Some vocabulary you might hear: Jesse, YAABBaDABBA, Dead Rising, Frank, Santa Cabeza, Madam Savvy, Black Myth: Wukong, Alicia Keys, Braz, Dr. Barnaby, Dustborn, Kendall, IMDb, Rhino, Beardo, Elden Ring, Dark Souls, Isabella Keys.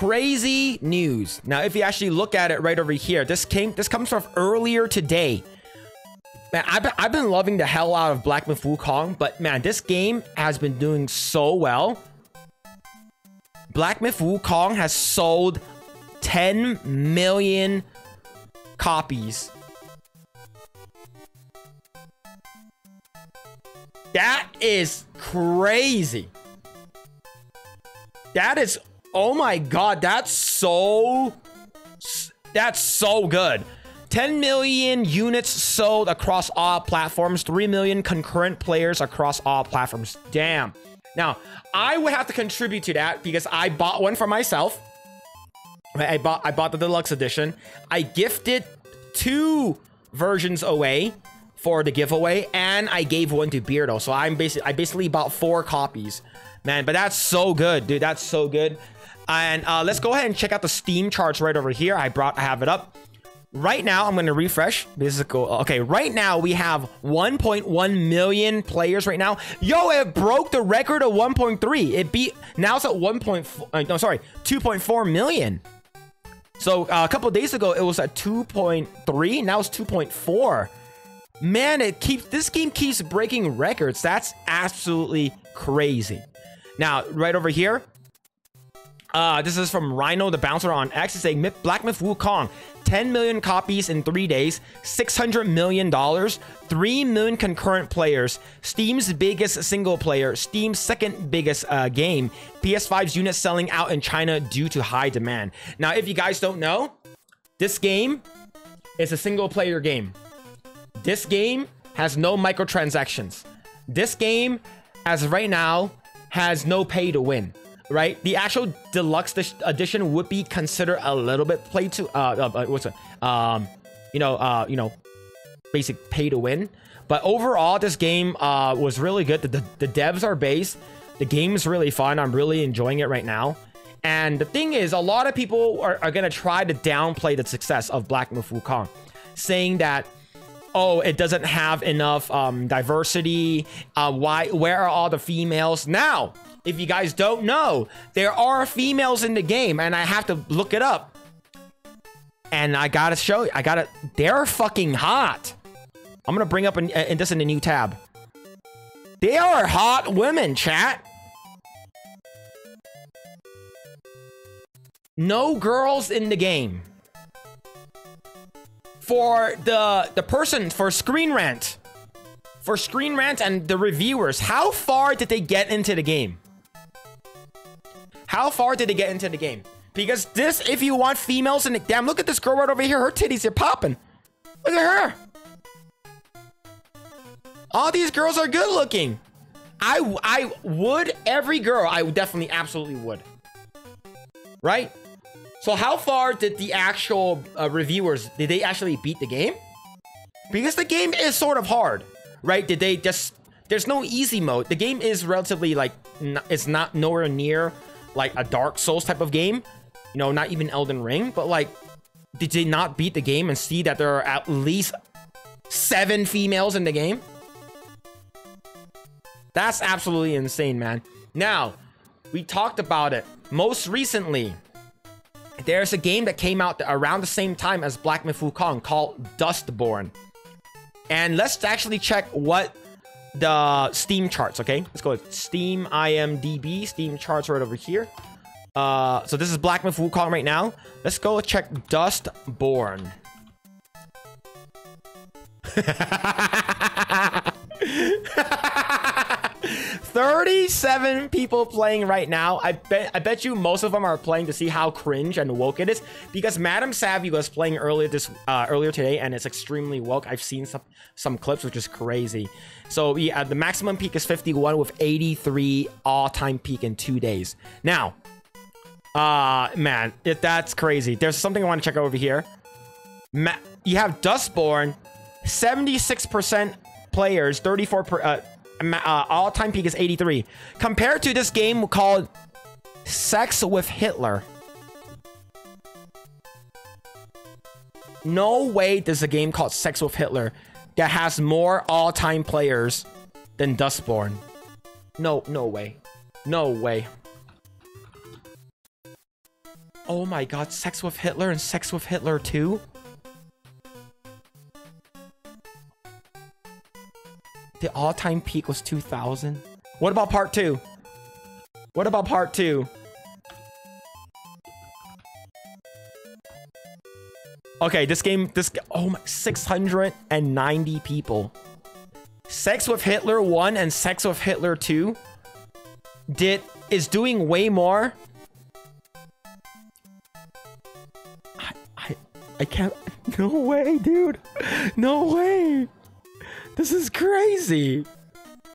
Crazy news. Now, if you actually look at it right over here, this comes from earlier today. Man, I've been loving the hell out of Black Myth: Wukong, but man, this game has been doing so well. Black Myth: Wukong has sold 10 million copies. That is crazy. That is, oh my god, that's so good. 10 million units sold across all platforms, 3 million concurrent players across all platforms. Damn. Now, I would have to contribute to that because I bought one for myself. I bought the deluxe edition. I gifted 2 versions away for the giveaway, and I gave one to Beardo. So I basically bought 4 copies. Man, but that's so good, dude. That's so good. And let's go ahead and check out the Steam charts right over here. I have it up. Right now, I'm going to refresh. This is cool. Okay, right now we have 1.1 million players right now. Yo, it broke the record of 1.3. It beat, now it's at 2.4 million. So a couple of days ago, it was at 2.3. Now it's 2.4. Man, this game keeps breaking records. That's absolutely crazy. Now, right over here, this is from Rhino, the bouncer on X, is saying Black Myth: Wukong, 10 million copies in 3 days, $600 million, 3 million concurrent players, Steam's biggest single player, Steam's second biggest game, PS5's units selling out in China due to high demand. Now, if you guys don't know, this game is a single player game. This game has no microtransactions. This game, as of right now, has no pay to win. Right, the actual deluxe edition would be considered a little bit basic pay to win. But overall, this game was really good. The devs are based. The game is really fun. I'm really enjoying it right now. And the thing is, a lot of people are gonna try to downplay the success of Black Myth: Wukong, saying that, oh, it doesn't have enough diversity. Where are all the females now? If you guys don't know, there are females in the game, and I have to look it up. And I gotta show you. They're fucking hot. I'm gonna bring up this in a new tab. They are hot women, chat. No girls in the game. For the person, for Screen Rant. For Screen Rant and the reviewers, how far did they get into the game? How far did they get into the game? Because this, if you want females in the... Damn, look at this girl right over here. Her titties are popping. Look at her. All these girls are good looking. I would every girl. I definitely absolutely would. Right? So how far did the actual reviewers... Did they actually beat the game? Because the game is sort of hard. Right? Did they just... There's no easy mode. The game is relatively like... It's not nowhere near... like a Dark Souls type of game, you know, not even Elden Ring, but like, did they not beat the game and see that there are at least 7 females in the game? That's absolutely insane, man. Now, we talked about it. Most recently, there's a game that came out around the same time as Black Myth: Wukong called Dustborn. And let's actually check what the Steam charts. Okay, let's go with Steam, IMDb, Steam charts right over here. So this is Black Myth: Wukong right now. Let's go check Dustborn. 37 people playing right now. I bet you most of them are playing to see how cringe and woke it is, because Madam Savvy was playing earlier today, and it's extremely woke. I've seen some clips, which is crazy. So yeah, the maximum peak is 51 with 83 all-time peak in 2 days. Now, man, that's crazy. There's something I want to check out over here. You have Dustborn, 76% players, 34%. All-time peak is 83. Compared to this game called Sex with Hitler. No way there's a game called Sex with Hitler that has more all-time players than Dustborn. No way. Oh my god, Sex with Hitler and Sex with Hitler 2? The all-time peak was 2000. What about part 2? What about part 2? Okay, this oh my, 690 people. Sex with Hitler 1 and Sex with Hitler 2 is doing way more. I can't, no way, dude. No way. This is crazy.